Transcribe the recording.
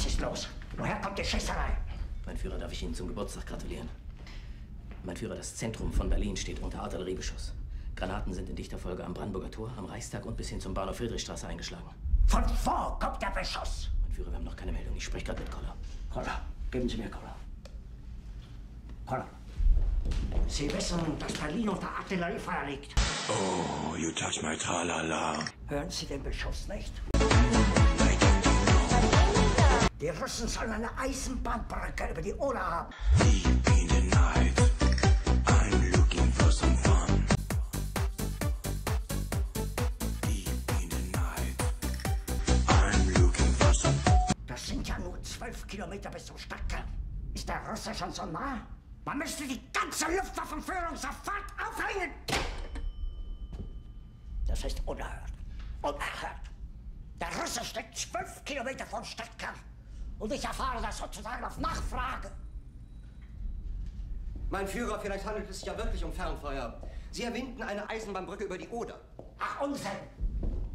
Was ist los? Woher kommt die Schießerei? Mein Führer, darf ich Ihnen zum Geburtstag gratulieren? Mein Führer, das Zentrum von Berlin steht unter Artilleriebeschuss. Granaten sind in dichter Folge am Brandenburger Tor, am Reichstag und bis hin zum Bahnhof Friedrichstraße eingeschlagen. Von wo kommt der Beschuss? Mein Führer, wir haben noch keine Meldung. Ich spreche gerade mit Koller. Koller, geben Sie mir Koller. Koller. Sie wissen, dass Berlin unter Artilleriefeuer liegt. Oh, you touch my tralala. Hören Sie den Beschuss nicht? Die Russen sollen eine Eisenbahnbrücke über die Oder haben. Deep in the night, I'm looking for some fun. Deep in the night, I'm looking for some fun. Das sind ja nur 12 Kilometer bis zum Stadtkern. Ist der Russe schon so nah? Man müsste die ganze Luftwaffenführung sofort aufhängen. Das ist unerhört. Unerhört. Der Russe steckt 12 Kilometer vom Stadtkern. Und ich erfahre das sozusagen auf Nachfrage. Mein Führer, vielleicht handelt es sich ja wirklich um Fernfeuer. Sie erwähnten eine Eisenbahnbrücke über die Oder. Ach, Unsinn!